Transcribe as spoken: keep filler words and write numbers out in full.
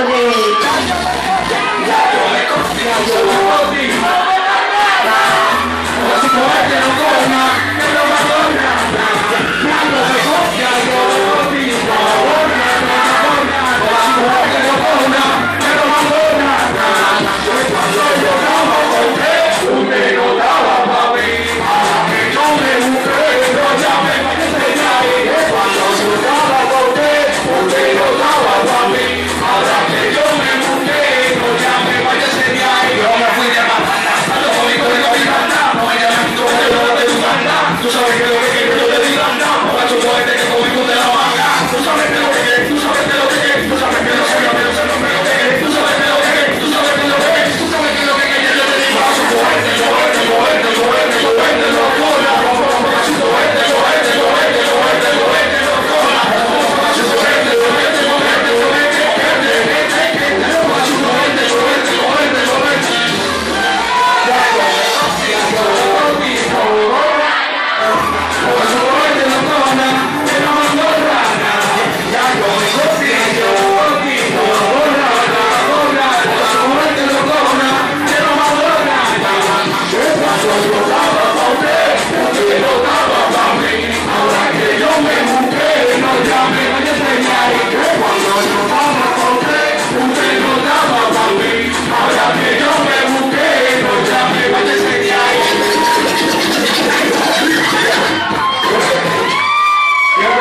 the way.